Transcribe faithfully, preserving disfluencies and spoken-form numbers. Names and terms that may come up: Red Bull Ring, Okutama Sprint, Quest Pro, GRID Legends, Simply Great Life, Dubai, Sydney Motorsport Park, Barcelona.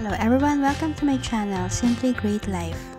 Hello everyone, welcome to my channel Simply Great Life.